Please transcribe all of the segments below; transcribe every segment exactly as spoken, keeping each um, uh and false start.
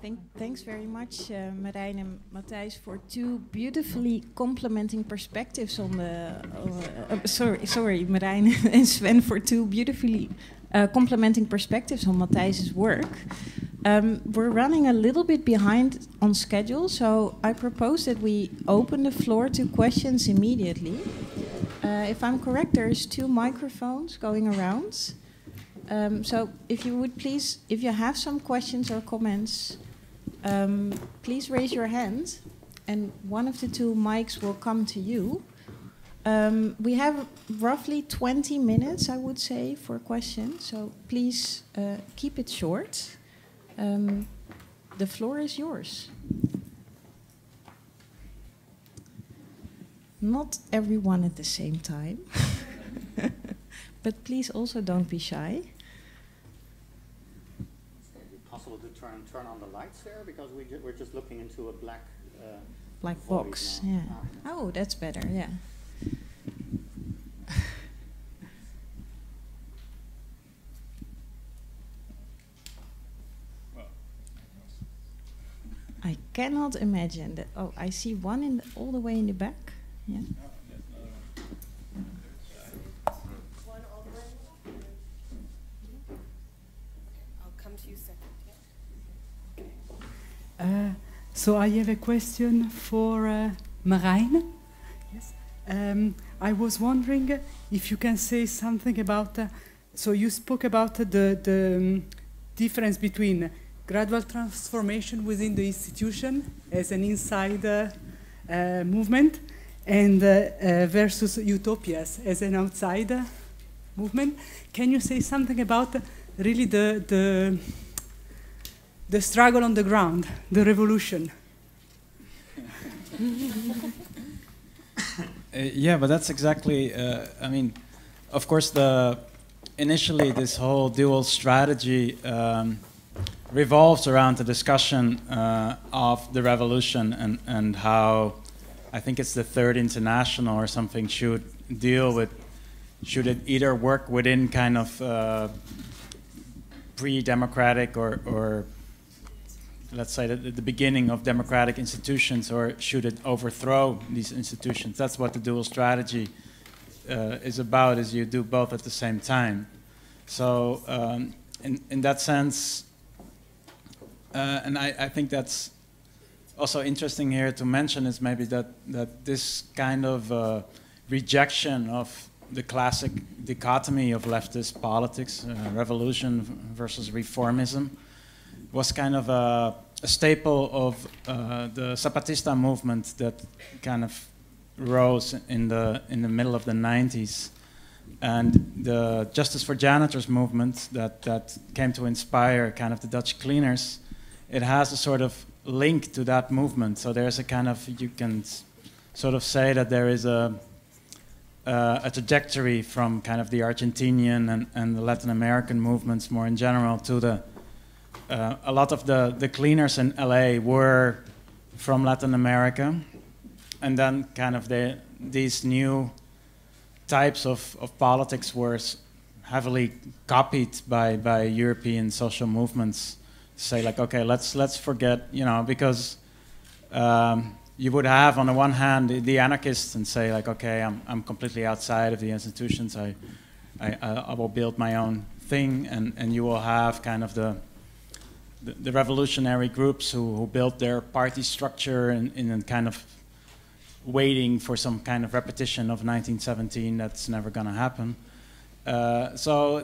Thank, thanks very much, uh, Marijn and Matthijs, for two beautifully complementing perspectives on the. Uh, uh, sorry, sorry, Marijn and Sven for two beautifully uh, complementing perspectives on Matthijs's work. Um, we're running a little bit behind on schedule, so I propose that we open the floor to questions immediately. Uh, if I'm correct, there's two microphones going around. Um, so if you would please, if you have some questions or comments, um, please raise your hand and one of the two mics will come to you. Um, we have roughly twenty minutes, I would say, for questions, so please uh, keep it short. Um, the floor is yours. Not everyone at the same time. But please also don't be shy. Is it possible to turn, turn on the lights there? Because we ju we're just looking into a black... Uh, black box, now. Yeah. Ah. Oh, that's better, yeah. I cannot imagine that. Oh, I see one in the, all the way in the back. Yeah. Uh, so I have a question for uh, Marijn. Yes. Um, I was wondering if you can say something about, uh, so you spoke about uh, the, the um, difference between gradual transformation within the institution as an insider uh, uh, movement and uh, uh, versus utopias as an outsider movement. Can you say something about uh, really the, the the struggle on the ground, the revolution? uh, yeah, but that's exactly, uh, I mean, of course, the initially this whole dual strategy um, revolves around the discussion uh, of the revolution and, and how, I think it's the Third International or something, should deal with, should it either work within kind of uh, pre-democratic or, or let's say, at the, the beginning of democratic institutions, or should it overthrow these institutions? That's what the dual strategy uh, is about, is you do both at the same time. So um, in, in that sense, uh, and I, I think that's also interesting here to mention, is maybe that, that this kind of uh, rejection of the classic dichotomy of leftist politics, uh, revolution versus reformism, was kind of a, a staple of uh, the Zapatista movement that kind of rose in the in the middle of the nineties, and the Justice for Janitors movement that that came to inspire kind of the Dutch cleaners. It has a sort of link to that movement, so there's a kind of, you can sort of say that there is a uh, a trajectory from kind of the Argentinian and, and the Latin American movements more in general to the. Uh, a lot of the, the cleaners in L A were from Latin America, and then kind of the, these new types of, of politics were heavily copied by, by European social movements. Say like, okay, let's let's forget, you know, because um, you would have on the one hand the, the anarchists and say like, okay, I'm I'm completely outside of the institutions. I I, I will build my own thing, and, and you will have kind of the The, the revolutionary groups who, who built their party structure in, in a kind of waiting for some kind of repetition of nineteen seventeen that's never going to happen. Uh, so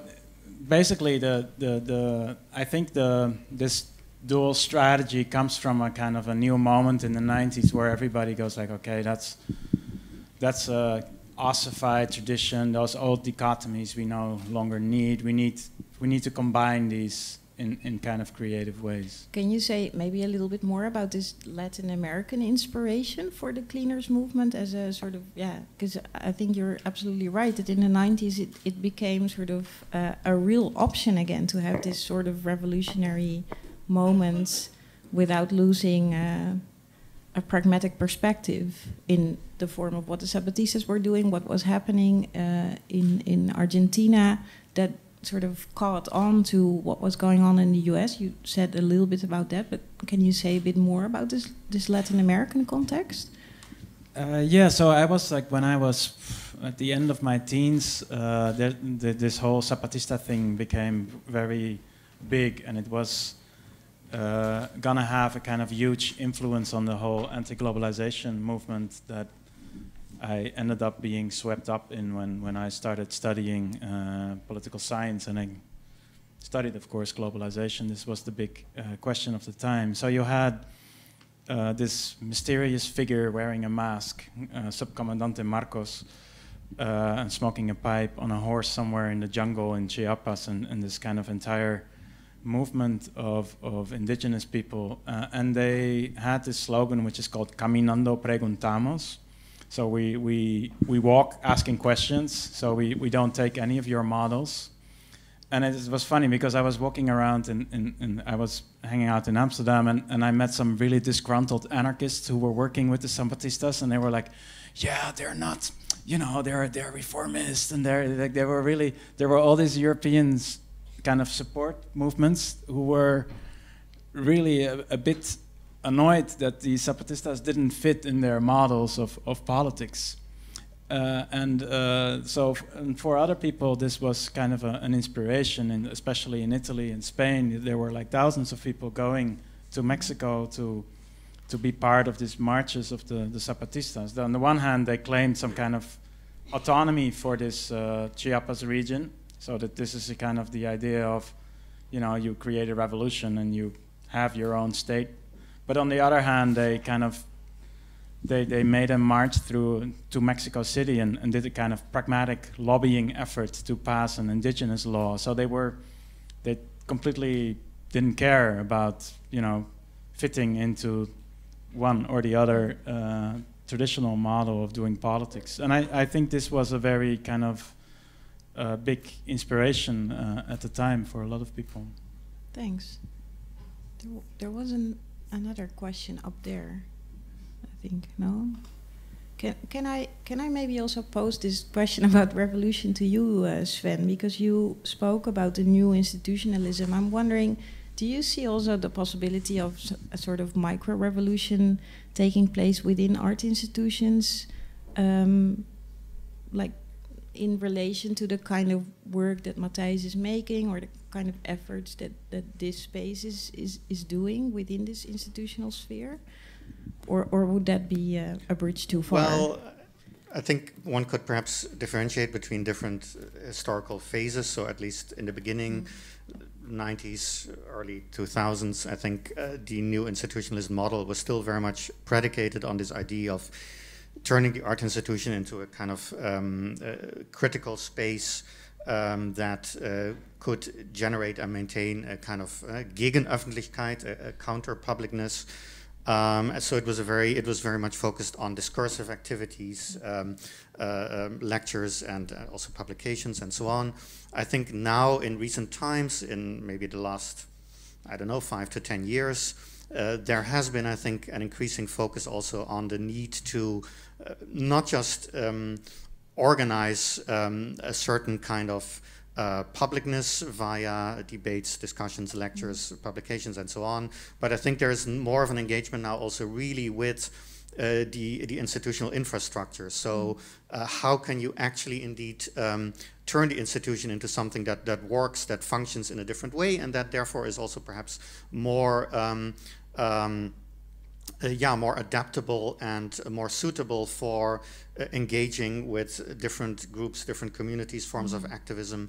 basically, the, the, the, I think the, this dual strategy comes from a kind of a new moment in the nineties where everybody goes like, okay, that's, that's a ossified tradition, those old dichotomies we no longer need. We need, we need to combine these In, in kind of creative ways. Can you say maybe a little bit more about this Latin American inspiration for the cleaners movement as a sort of, yeah, because I think you're absolutely right that in the nineties it, it became sort of uh, a real option again to have this sort of revolutionary moment without losing uh, a pragmatic perspective in the form of what the Zapatistas were doing, what was happening uh, in, in Argentina, that sort of caught on to what was going on in the U S. You said a little bit about that, but can you say a bit more about this this Latin American context? Uh, yeah, so I was like, when I was at the end of my teens, uh, there, the, this whole Zapatista thing became very big, and it was uh, gonna have a kind of huge influence on the whole anti-globalization movement that I ended up being swept up in when, when I started studying uh, political science, and I studied, of course, globalization. This was the big uh, question of the time. So you had uh, this mysterious figure wearing a mask, uh, Subcomandante Marcos, uh, and smoking a pipe on a horse somewhere in the jungle in Chiapas, and, and this kind of entire movement of, of indigenous people. Uh, and they had this slogan, which is called Caminando Preguntamos. So we, we, we walk asking questions, so we, we don't take any of your models. And it was funny because I was walking around and, and, and I was hanging out in Amsterdam, and, and I met some really disgruntled anarchists who were working with the Zapatistas, and they were like, yeah, they're not, you know, they're, they're reformists, and they're, like, they were really, there were all these European kind of support movements who were really a, a bit annoyed that the Zapatistas didn't fit in their models of, of politics. Uh, and uh, so f and for other people, this was kind of a, an inspiration, and especially in Italy and Spain, there were like thousands of people going to Mexico to, to be part of these marches of the, the Zapatistas. On the one hand, they claimed some kind of autonomy for this uh, Chiapas region, so that this is a kind of the idea of, you know, you create a revolution and you have your own state. But on the other hand, they kind of, they, they made a march through to Mexico City and, and did a kind of pragmatic lobbying effort to pass an indigenous law. So they were, they completely didn't care about, you know, fitting into one or the other uh, traditional model of doing politics. And I, I think this was a very kind of uh, big inspiration uh, at the time for a lot of people. Thanks. There, w there wasn't another question up there, I think. No, can can I can I maybe also pose this question about revolution to you, uh, Sven, because you spoke about the new institutionalism. I'm wondering, do you see also the possibility of a sort of micro revolution taking place within art institutions, um, like in relation to the kind of work that Matthijs is making, or the kind of efforts that, that this space is, is, is doing within this institutional sphere? Or, or would that be uh, a bridge too far? Well, I think one could perhaps differentiate between different uh, historical phases. So at least in the beginning, mm-hmm. nineties, early two thousands, I think uh, the new institutionalist model was still very much predicated on this idea of turning the art institution into a kind of um, uh, critical space um, that uh, could generate and maintain a kind of uh, gegenöffentlichkeit, a, a counter-publicness. Um, so it was a very, it was very much focused on discursive activities, um, uh, um, lectures, and uh, also publications, and so on. I think now in recent times, in maybe the last, I don't know, five to ten years. Uh, there has been, I think, an increasing focus also on the need to uh, not just um, organize um, a certain kind of uh, publicness via debates, discussions, lectures, mm-hmm. publications, and so on, but I think there is more of an engagement now also really with Uh, the, the institutional infrastructure. So uh, how can you actually indeed um, turn the institution into something that, that works, that functions in a different way, and that therefore is also perhaps more um, um, uh, yeah, more adaptable and more suitable for uh, engaging with different groups, different communities, forms mm-hmm. of activism.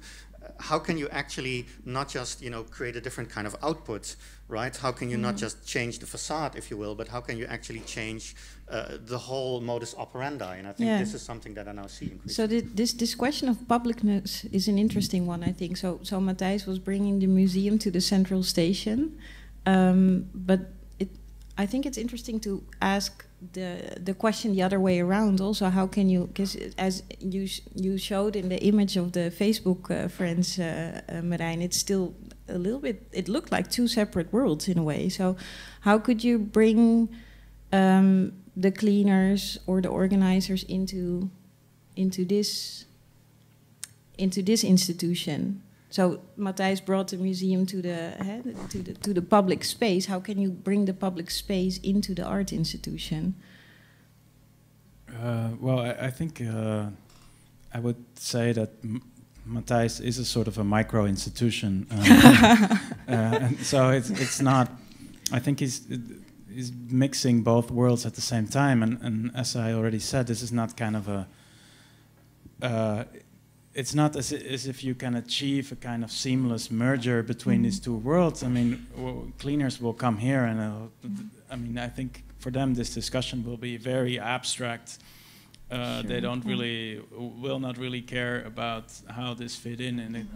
How can you actually not just, you know, create a different kind of output, right? How can you mm-hmm. not just change the facade, if you will, but how can you actually change uh, the whole modus operandi? And I think yeah. this is something that I now see increasingly. So th this, this question of publicness is an interesting one, I think. So, so Matthijs was bringing the museum to the central station, um, but it, I think it's interesting to ask the the question the other way around also. How can you, because as you sh you showed in the image of the Facebook uh, friends, uh, uh, Marijn, it's still a little bit, it looked like two separate worlds in a way. So how could you bring um, the cleaners or the organizers into into this into this institution? So Matthijs brought the museum to the, uh, to the to the public space. How can you bring the public space into the art institution? Uh, well, I, I think uh, I would say that M Matthijs is a sort of a micro institution, um, uh, and so it's it's not. I think he's he's mixing both worlds at the same time, and and as I already said, this is not kind of a. Uh, It's not as, as if you can achieve a kind of seamless merger between these two worlds. I mean, w cleaners will come here, and uh, I mean, I think for them this discussion will be very abstract. Uh, sure. They don't really, will not really care about how this fit in. And it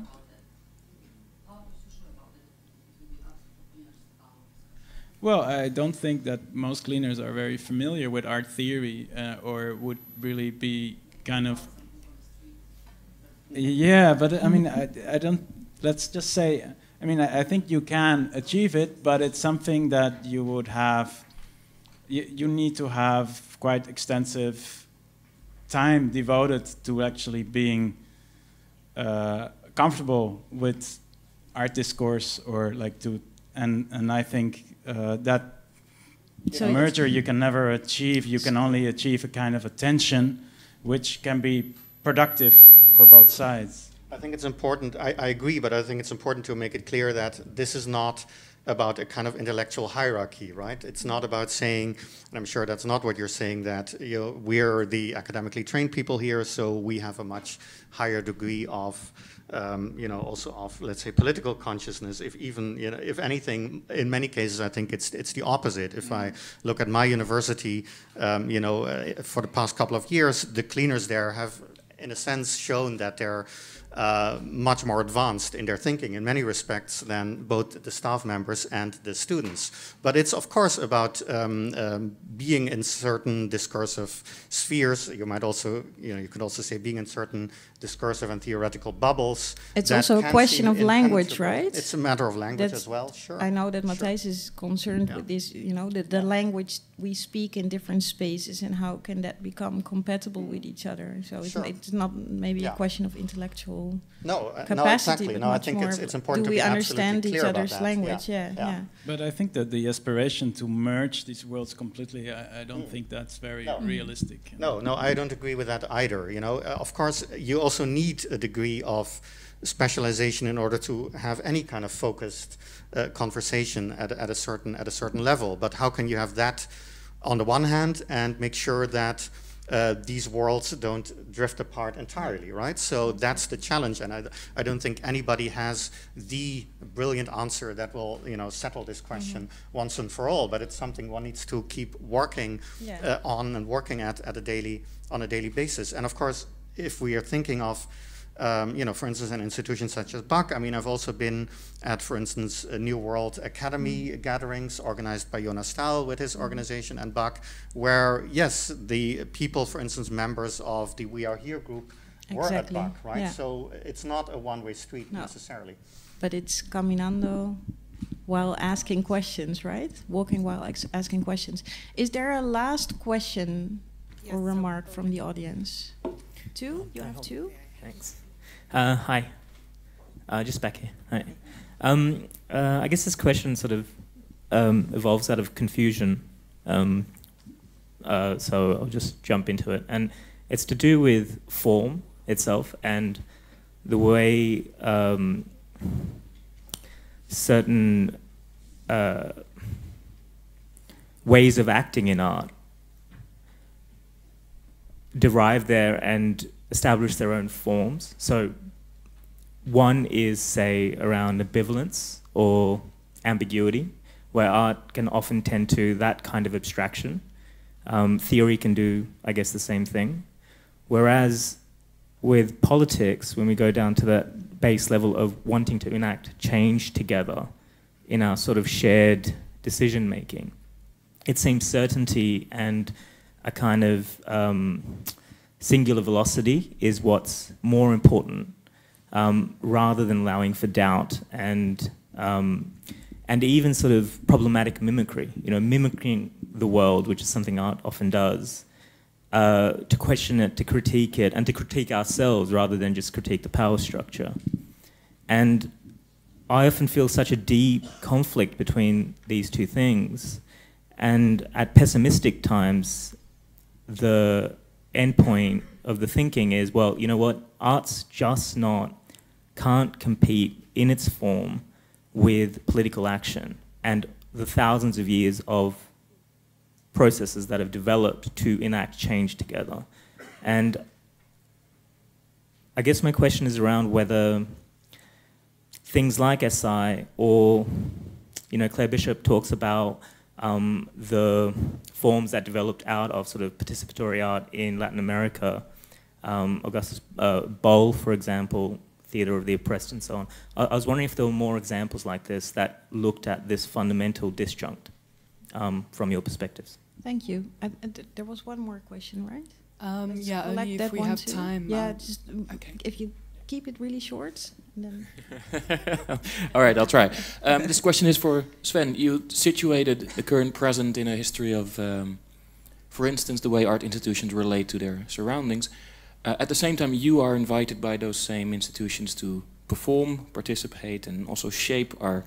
well, I don't think that most cleaners are very familiar with art theory, uh, or would really be kind of. Yeah, but I mean, I, I don't, let's just say, I mean, I, I think you can achieve it, but it's something that you would have, you, you need to have quite extensive time devoted to actually being uh, comfortable with art discourse, or like to, and, and I think uh, that so merger you can never achieve, you can only achieve a kind of attention, which can be productive for both sides. I think it's important, I, I agree, but I think it's important to make it clear that this is not about a kind of intellectual hierarchy, right? It's not about saying, and I'm sure that's not what you're saying, that you know, we're the academically trained people here, so we have a much higher degree of, um, you know, also of, let's say, political consciousness. If even, you know, if anything, in many cases, I think it's it's the opposite. If I look at my university, um, you know, uh, for the past couple of years, the cleaners there have, in a sense, shown that they're uh, much more advanced in their thinking in many respects than both the staff members and the students. But it's, of course, about um, um, being in certain discursive spheres. You might also, you know, you could also say being in certain discursive and theoretical bubbles. It's also a question of language, right? It's a matter of language That's as well, sure. I know that Matthijs sure. is concerned yeah. with this, you know, the, the yeah. language we speak in different spaces, and how can that become compatible with each other. So it's, sure. it's not maybe yeah. a question of intellectual no, uh, capacity. No, exactly. No, I think it's, it's important to be absolutely clear about that. Do we understand each other's language? Yeah. Yeah. Yeah. yeah. But I think that the aspiration to merge these worlds completely, I, I don't mm. think that's very no. realistic. Mm. No, no, I don't agree with that either. You know, uh, of course, you also need a degree of specialization in order to have any kind of focused uh, conversation at, at a certain at a certain level. But how can you have that on the one hand and make sure that uh, these worlds don't drift apart entirely, right? So that's the challenge, and I, I don't think anybody has the brilliant answer that will, you know, settle this question mm-hmm. once and for all. But it's something one needs to keep working yeah. uh, on and working at at a daily on a daily basis. And of course, if we are thinking of Um, you know, for instance, an institution such as B A K. I mean, I've also been at, for instance, a New World Academy mm. gatherings organized by Jonas Stahl with his organization and B A K, where, yes, the people, for instance, members of the We Are Here group were exactly. at B A K, right? Yeah. So it's not a one-way street no. necessarily. But it's caminando while asking questions, right? Walking while ex asking questions. Is there a last question yes, or remark so from the audience? Two? You I have two? Thanks. Uh, hi, uh, just back here. Hi. Um, uh, I guess this question sort of um, evolves out of confusion, um, uh, so I'll just jump into it. And it's to do with form itself and the way um, certain uh, ways of acting in art derive there and establish their own forms. So one is, say, around ambivalence or ambiguity, where art can often tend to that kind of abstraction. Um, theory can do, I guess, the same thing. Whereas with politics, when we go down to that base level of wanting to enact change together in our sort of shared decision-making, it seems certainty and a kind of um, singular velocity is what's more important, um, rather than allowing for doubt and um, and even sort of problematic mimicry. You know, mimicking the world, which is something art often does, uh, to question it, to critique it, and to critique ourselves rather than just critique the power structure. And I often feel such a deep conflict between these two things. And at pessimistic times, the end point of the thinking is, well, you know what, art's just not, can't compete in its form with political action and the thousands of years of processes that have developed to enact change together. And I guess my question is around whether things like S I or, you know, Claire Bishop talks about um, the forms that developed out of sort of participatory art in Latin America, um, Augusto uh, Boll, for example, Theater of the Oppressed and so on. I, I was wondering if there were more examples like this that looked at this fundamental disjunct um, from your perspectives. Thank you. I, I, there was one more question, right? Um, yeah, only if we have time. Yeah, just okay. If you keep it really short. Then all right, I'll try. Um, this question is for Sven. You situated the current present in a history of, um, for instance, the way art institutions relate to their surroundings. Uh, at the same time, you are invited by those same institutions to perform, participate, and also shape our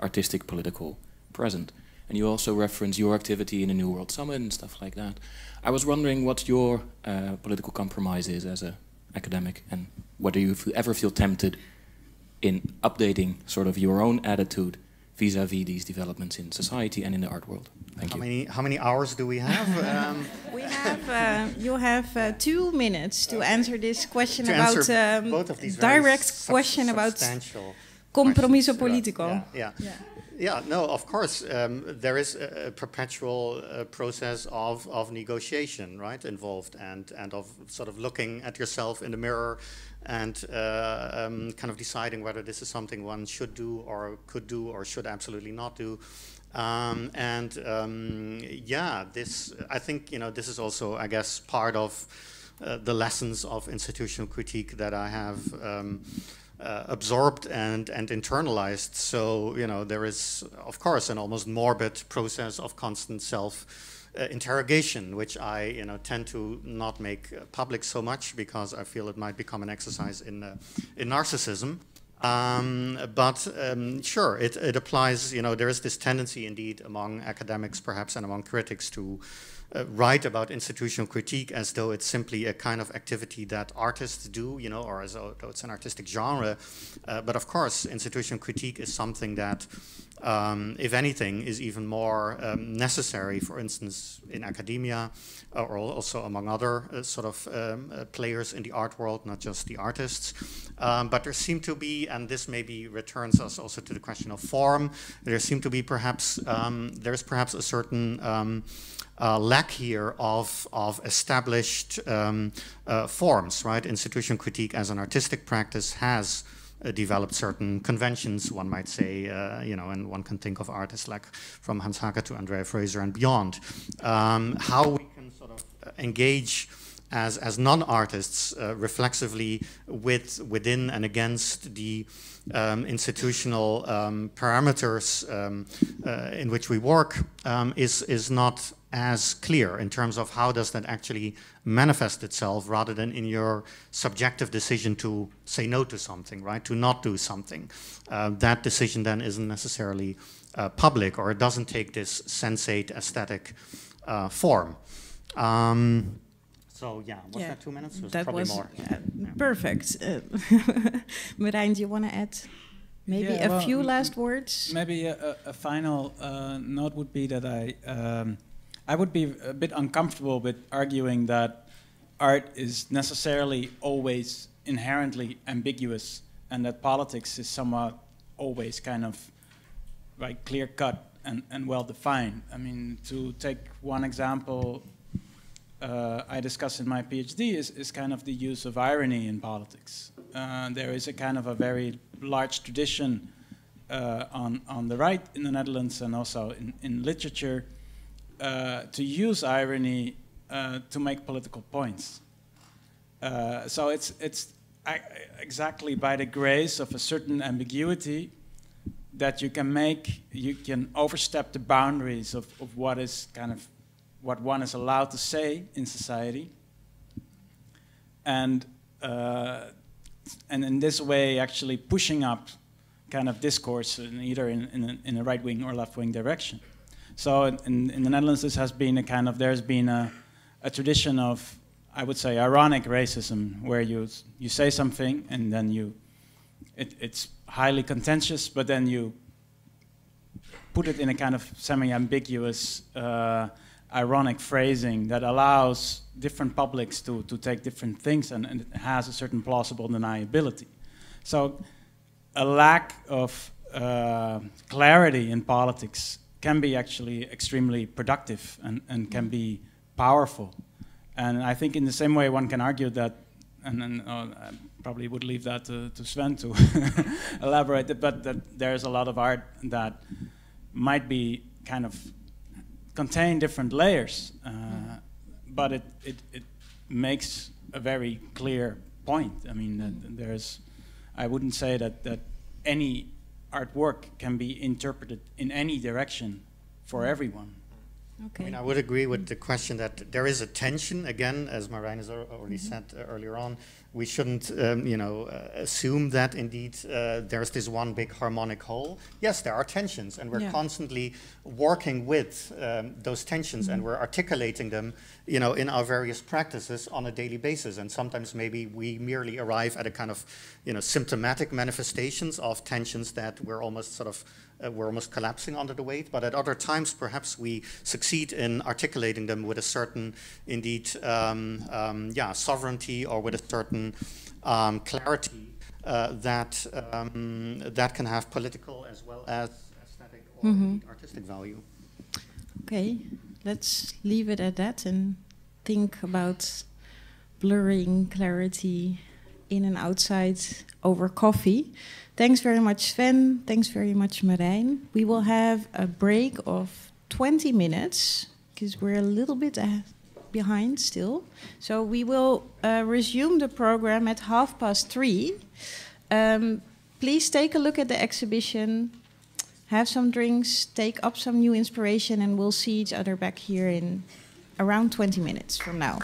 artistic political present. And you also reference your activity in the New World Summit and stuff like that. I was wondering what your uh, political compromise is as an academic, and whether you ever feel tempted in updating sort of your own attitude vis-à-vis these developments in society and in the art world. Thank how you. Many, how many hours do we have? um, we have, uh, you have uh, two minutes to okay. answer this question to about um, both of these direct question about compromiso politico. Yeah, yeah. Yeah. Yeah, no, of course, um, there is a, a perpetual uh, process of, of negotiation, right, involved, and, and of sort of looking at yourself in the mirror and uh, um, kind of deciding whether this is something one should do or could do or should absolutely not do. Um, and um, yeah, this, I think, you know, this is also, I guess, part of uh, the lessons of institutional critique that I have um, Uh, absorbed and and internalized. So, you know, there is of course an almost morbid process of constant self uh, interrogation, which I, you know, tend to not make public so much because I feel it might become an exercise in uh, in narcissism. Um, but um, sure, it it applies. You know, there is this tendency indeed among academics, perhaps, and among critics to Uh, write about institutional critique as though it's simply a kind of activity that artists do, you know, or as though it's an artistic genre. Uh, but of course, institutional critique is something that, um, if anything, is even more um, necessary, for instance, in academia, uh, or also among other uh, sort of um, uh, players in the art world, not just the artists. Um, but there seem to be, and this maybe returns us also to the question of form, there seem to be perhaps, um, there's perhaps a certain um, Uh, lack here of, of established um, uh, forms, right? Institutional critique as an artistic practice has uh, developed certain conventions, one might say, uh, you know, and one can think of artists like from Hans Haacke to Andrea Fraser and beyond. Um, how we can sort of engage as, as non-artists uh, reflexively with, within and against the Um, institutional um, parameters um, uh, in which we work um, is, is not as clear in terms of how does that actually manifest itself rather than in your subjective decision to say no to something, right? To not do something. Uh, that decision then isn't necessarily uh, public, or it doesn't take this sensate aesthetic uh, form. Um, So yeah, was yeah. that two minutes? Was that probably was more. Uh, yeah. Perfect. Uh, Marijn, do you want to add maybe yeah, a well, few last words? Maybe a, a final uh, note would be that I um, I would be a bit uncomfortable with arguing that art is necessarily always inherently ambiguous and that politics is somewhat always kind of like clear cut and, and well defined. I mean, to take one example. Uh, I discuss in my PhD is, is kind of the use of irony in politics. Uh, there is a kind of a very large tradition uh, on, on the right in the Netherlands and also in, in literature uh, to use irony uh, to make political points. Uh, so it's, it's exactly by the grace of a certain ambiguity that you can make, you can overstep the boundaries of, of what is kind of what one is allowed to say in society, and uh, and in this way actually pushing up kind of discourse in either in, in, in a right-wing or left-wing direction. So in, in the Netherlands, this has been a kind of, there's been a, a tradition of, I would say, ironic racism, where you, you say something and then you, it, it's highly contentious, but then you put it in a kind of semi-ambiguous, uh, ironic phrasing that allows different publics to, to take different things, and, and it has a certain plausible deniability. So a lack of uh, clarity in politics can be actually extremely productive and, and can be powerful. And I think in the same way one can argue that, and then oh, I probably would leave that to, to Sven to elaborate it, but that there's a lot of art that might be kind of contain different layers, uh, mm-hmm. but it, it, it makes a very clear point. I mean, mm-hmm. there's, I wouldn't say that, that any artwork can be interpreted in any direction for everyone. Okay. I mean, I would agree with the question that there is a tension, again, as Marijn has already mm-hmm. said uh, earlier on. We shouldn't, um, you know, uh, assume that indeed uh, there's this one big harmonic whole. Yes, there are tensions, and we're yeah. constantly working with um, those tensions, mm-hmm. and we're articulating them, you know, in our various practices on a daily basis. And sometimes maybe we merely arrive at a kind of, you know, symptomatic manifestations of tensions that we're almost sort of Uh, we're almost collapsing under the weight, but at other times perhaps we succeed in articulating them with a certain, indeed, um, um, yeah, sovereignty, or with a certain um, clarity uh, that um, that can have political as well as aesthetic or mm-hmm. artistic value. Okay, let's leave it at that and think about blurring clarity in and outside over coffee. Thanks very much, Sven. Thanks very much, Marijn. We will have a break of twenty minutes, because we're a little bit uh, behind still. So we will uh, resume the program at half past three. Um, please take a look at the exhibition, have some drinks, take up some new inspiration, and we'll see each other back here in around twenty minutes from now.